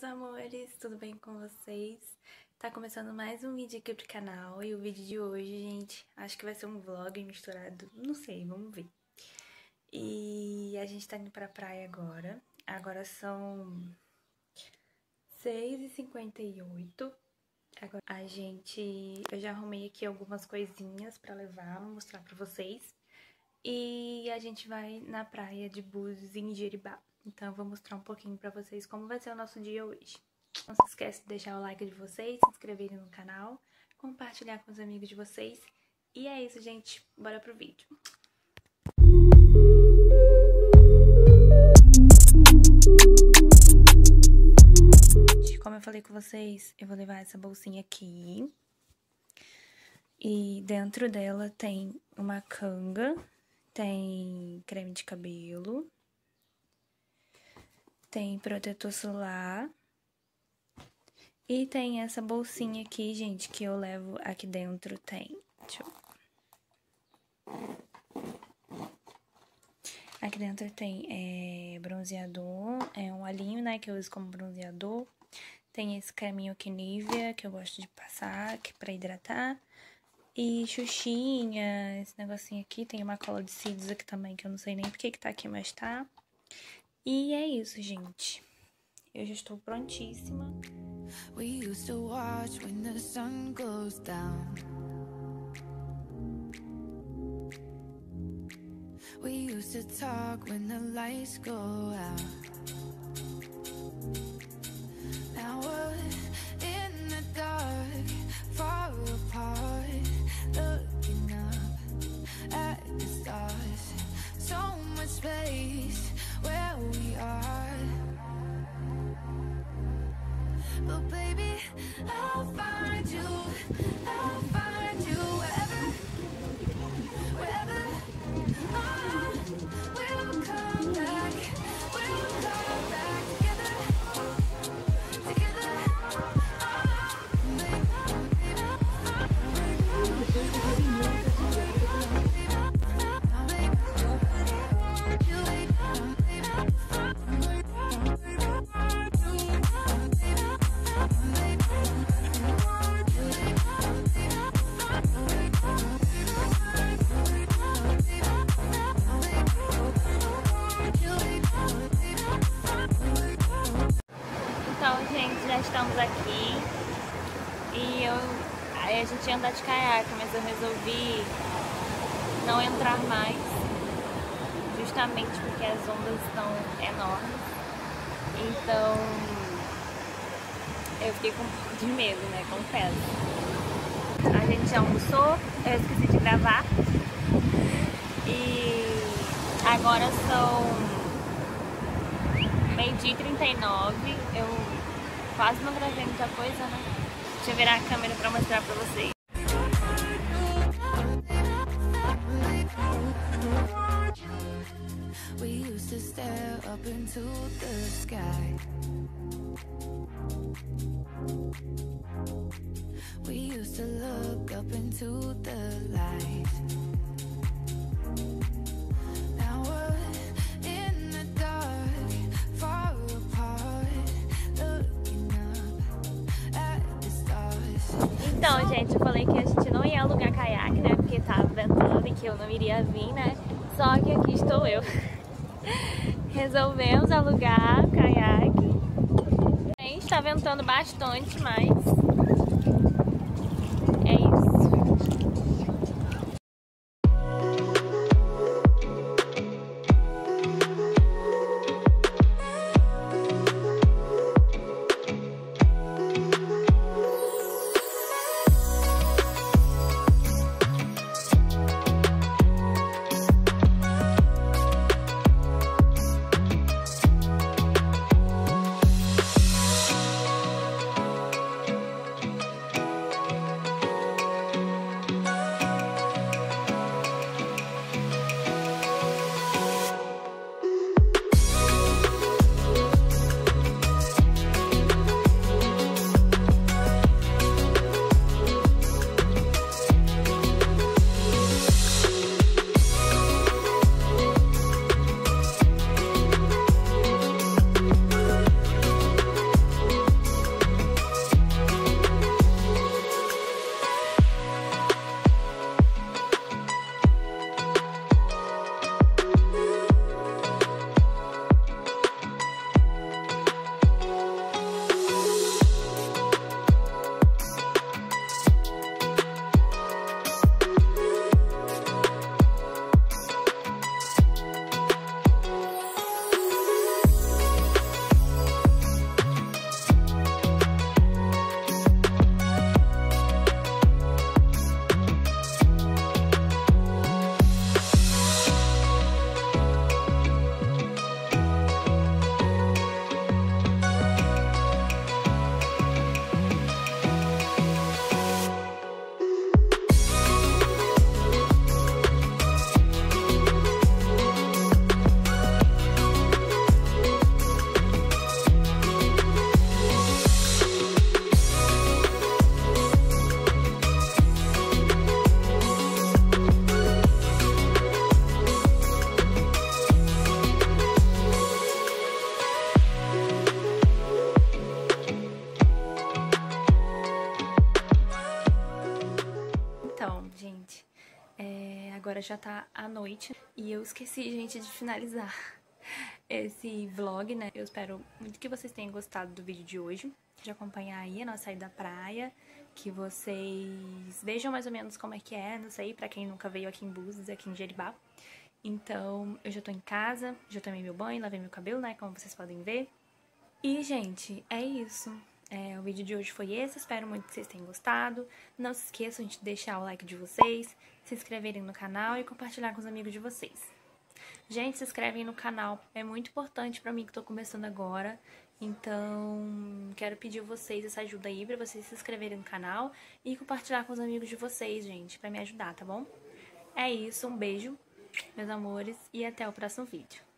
meus amores, tudo bem com vocês? Tá começando mais um vídeo aqui pro canal e o vídeo de hoje, gente, acho que vai ser um vlog misturado, não sei, vamos ver. E a gente tá indo pra praia agora, são 6h58, agora eu já arrumei aqui algumas coisinhas pra levar, vou mostrar pra vocês. E a gente vai na praia de Búzios em Geribá. Então eu vou mostrar um pouquinho pra vocês como vai ser o nosso dia hoje. Não se esquece de deixar o like de vocês, se inscreverem no canal, compartilhar com os amigos de vocês. E é isso, gente. Bora pro vídeo. Como eu falei com vocês, eu vou levar essa bolsinha aqui. E dentro dela tem uma canga, tem creme de cabelo, tem protetor solar e tem essa bolsinha aqui, gente, que eu levo aqui dentro, tem, aqui dentro tem bronzeador, é um olhinho, né, que eu uso como bronzeador, tem esse creminho aqui Nivea, que eu gosto de passar aqui pra hidratar, e xuxinha, esse negocinho aqui, tem uma cola de cílios aqui também, que eu não sei nem porque que tá aqui, mas tá. E é isso, gente. Eu já estou prontíssima. We used to watch when the sun goes down. We used to talk when the lights go out. Now we're in the dark, far apart. Looking up at the stars, so much space where we are. But baby, I'll find you, I'll find you wherever, wherever. Oh, we'll come back, we'll come back together, together. Oh, baby, oh, baby. Estamos aqui e aí a gente ia andar de caiaque, mas eu resolvi não entrar mais, justamente porque as ondas estão enormes, então eu fiquei com um pouco de medo, né, confesso. A gente almoçou, eu esqueci de gravar, e agora são 12h39, eu quase não gravei muita coisa, né? Deixa eu virar a câmera pra mostrar pra vocês. Então, gente, eu falei que a gente não ia alugar caiaque, né, porque tava ventando e que eu não iria vir, né, só que aqui estou eu. Resolvemos alugar caiaque. A gente tá ventando bastante, mas é isso. agora já tá à noite e eu esqueci, gente, de finalizar esse vlog, né? Eu espero muito que vocês tenham gostado do vídeo de hoje, de acompanhar aí a nossa saída da praia, que vocês vejam mais ou menos como é que é, não sei, pra quem nunca veio aqui em Búzios, aqui em Geribá. Então, eu já tô em casa, já tomei meu banho, lavei meu cabelo, né, como vocês podem ver. E, gente, é isso. O vídeo de hoje foi esse, espero muito que vocês tenham gostado. Não se esqueçam de deixar o like de vocês, se inscreverem no canal e compartilhar com os amigos de vocês. Gente, se inscrevem no canal, é muito importante pra mim que tô começando agora. Então, quero pedir a vocês essa ajuda aí pra vocês se inscreverem no canal e compartilhar com os amigos de vocês, gente, pra me ajudar, tá bom? É isso, um beijo, meus amores, e até o próximo vídeo.